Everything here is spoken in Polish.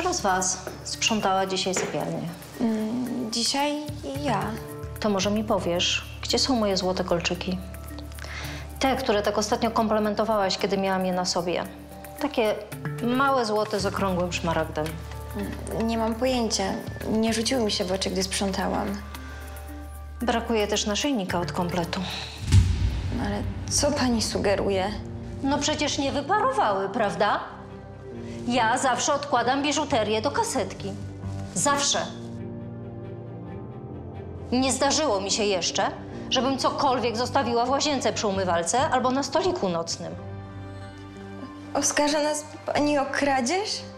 Która z was sprzątała dzisiaj sypialnię? Dzisiaj ja. To może mi powiesz, gdzie są moje złote kolczyki? Te, które tak ostatnio komplementowałaś, kiedy miałam je na sobie. Takie małe złote z okrągłym szmaragdem. Nie mam pojęcia. Nie rzuciły mi się w oczy, gdy sprzątałam. Brakuje też naszyjnika od kompletu. Ale co pani sugeruje? No przecież nie wyparowały, prawda? Ja zawsze odkładam biżuterię do kasetki. Zawsze. Nie zdarzyło mi się jeszcze, żebym cokolwiek zostawiła w łazience przy umywalce albo na stoliku nocnym. Oskarża nas pani o kradzież?